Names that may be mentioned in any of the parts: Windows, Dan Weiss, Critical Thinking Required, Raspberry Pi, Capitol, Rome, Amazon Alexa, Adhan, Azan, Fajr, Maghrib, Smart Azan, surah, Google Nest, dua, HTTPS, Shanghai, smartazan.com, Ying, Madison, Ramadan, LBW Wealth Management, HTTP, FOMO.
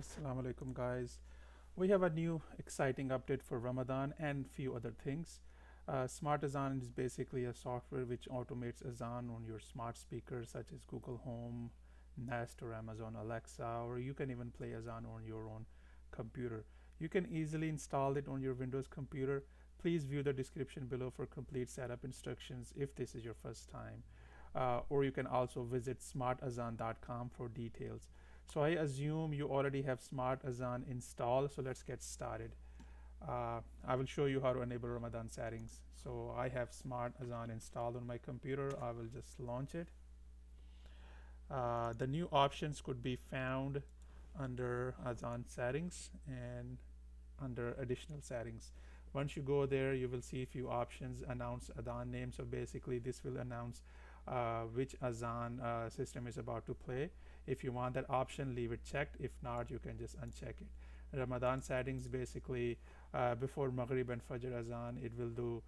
Assalamu alaikum guys. We have a new exciting update for Ramadan and few other things. Smart Azan is basically a software which automates Azan on your smart speakers such as Google Home, Nest or Amazon Alexa, or you can even play Azan on your own computer. You can easily install it on your Windows computer. Please view the description below for complete setup instructions if this is your first time. Or you can also visit smartazan.com for details. So I assume you already have Smart Azan installed, so let's get started. I will show you how to enable Ramadan settings. So I have Smart Azan installed on my computer. I will just launch it. The new options could be found under Azan settings and under additional settings. Once you go there, you will see a few options. Announce Adhan name. So basically this will announce which Azan system is about to play. If you want that option, leave it checked. If not, you can just uncheck it. Ramadan settings, basically before Maghrib and Fajr Azan, it will do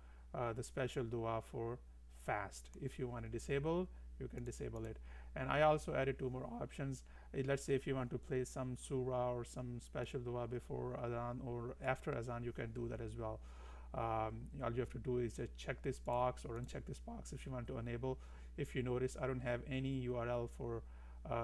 the special dua for fast. If you want to disable, you can disable it. And I also added two more options. Let's say if you want to play some surah or some special dua before Adhan or after Adhan, you can do that as well. All you have to do is just check this box or uncheck this box if you want to enable. If you notice, I don't have any URL for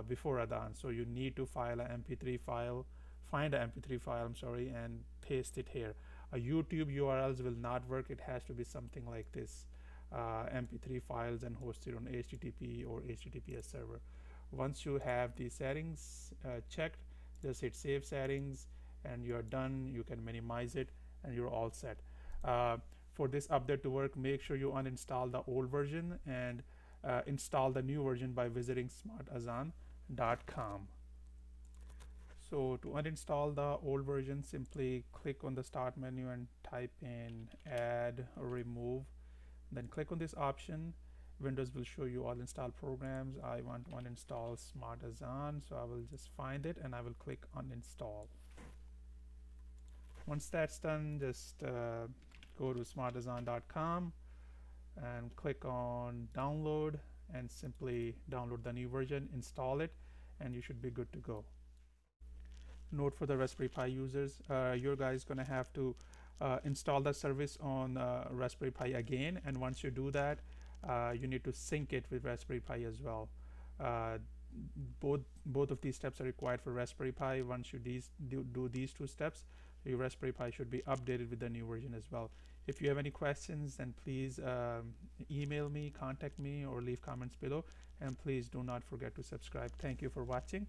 before Adhan, so you need to find an mp3 file, and paste it here. YouTube URLs will not work. It has to be something like this, mp3 files, and hosted on HTTP or HTTPS server. Once you have the settings checked, just hit save settings and you're done. You can minimize it and you're all set. For this update to work, make sure you uninstall the old version and install the new version by visiting smartazan.com. So to uninstall the old version, simply click on the start menu and type in add or remove, then click on this option. Windows will show you all installed programs. I want to uninstall Smart Azan, so I will just find it and I will click uninstall. Once that's done, just go to smartazan.com and click on download and simply download the new version, install it, and you should be good to go. Note for the Raspberry Pi users, you're guys gonna have to install the service on Raspberry Pi again, and once you do that, you need to sync it with Raspberry Pi as well. Both of these steps are required for Raspberry Pi. Once you do these two steps, your Raspberry Pi should be updated with the new version as well. If you have any questions, then please email me, contact me, or leave comments below. And please do not forget to subscribe. Thank you for watching.